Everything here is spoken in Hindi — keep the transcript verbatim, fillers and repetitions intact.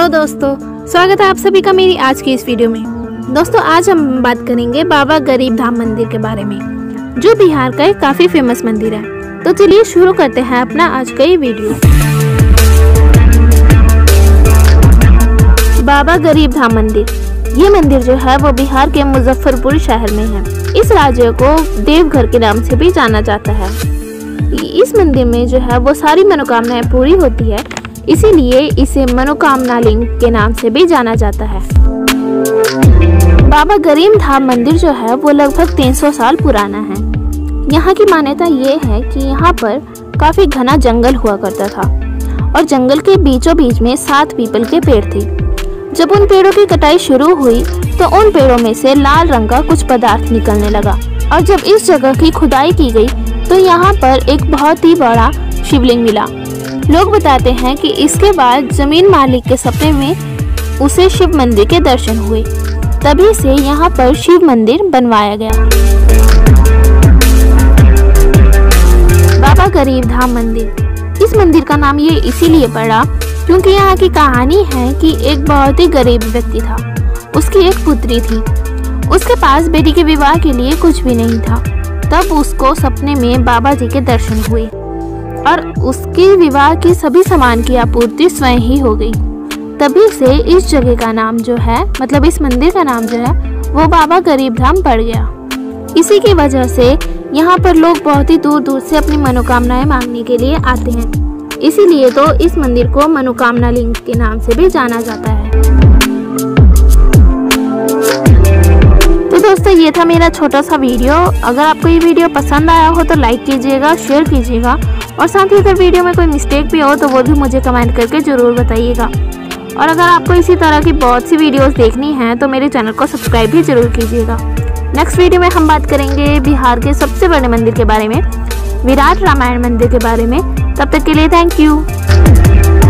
हेलो दोस्तों, स्वागत है आप सभी का मेरी आज की इस वीडियो में। दोस्तों आज हम बात करेंगे बाबा गरीबनाथ मंदिर के बारे में, जो बिहार का एक काफी फेमस मंदिर है। तो चलिए शुरू करते हैं अपना आज का ये वीडियो। बाबा गरीबनाथ मंदिर, ये मंदिर जो है वो बिहार के मुजफ्फरपुर शहर में है। इस राज्य को देवघर के नाम से भी जाना जाता है। इस मंदिर में जो है वो सारी मनोकामनाएं पूरी होती है, इसीलिए इसे मनोकामना लिंग के नाम से भी जाना जाता है। बाबा गरीबनाथ मंदिर जो है वो लगभग तीन सौ साल पुराना है। यहाँ की मान्यता ये है कि यहाँ पर काफी घना जंगल हुआ करता था और जंगल के बीचों बीच में सात पीपल के पेड़ थे। जब उन पेड़ों की कटाई शुरू हुई तो उन पेड़ों में से लाल रंग का कुछ पदार्थ निकलने लगा, और जब इस जगह की खुदाई की गई तो यहाँ पर एक बहुत ही बड़ा शिवलिंग मिला। लोग बताते हैं कि इसके बाद जमीन मालिक के सपने में उसे शिव मंदिर के दर्शन हुए, तभी से यहाँ पर शिव मंदिर बनवाया गया। बाबा गरीबनाथ मंदिर, इस मंदिर का नाम ये इसीलिए पड़ा क्योंकि यहाँ की कहानी है कि एक बहुत ही गरीब व्यक्ति था। उसकी एक पुत्री थी, उसके पास बेटी के विवाह के लिए कुछ भी नहीं था। तब उसको सपने में बाबा जी के दर्शन हुए और उसके विवाह के सभी सामान की आपूर्ति स्वयं ही हो गई। तभी से इस जगह का नाम जो है, मतलब इस मंदिर का नाम जो है वो बाबा गरीबनाथ पड़ गया। इसी की वजह से यहाँ पर लोग बहुत ही दूर दूर से अपनी मनोकामनाएं मांगने के लिए आते हैं, इसीलिए तो इस मंदिर को मनोकामना लिंग के नाम से भी जाना जाता है। तो दोस्तों ये था मेरा छोटा सा वीडियो। अगर आपको ये वीडियो पसंद आया हो तो लाइक कीजिएगा, शेयर कीजिएगा, और साथ ही अगर वीडियो में कोई मिस्टेक भी हो तो वो भी मुझे कमेंट करके ज़रूर बताइएगा। और अगर आपको इसी तरह की बहुत सी वीडियोस देखनी हैं तो मेरे चैनल को सब्सक्राइब भी जरूर कीजिएगा। नेक्स्ट वीडियो में हम बात करेंगे बिहार के सबसे बड़े मंदिर के बारे में, विराट रामायण मंदिर के बारे में। तब तक के लिए थैंक यू।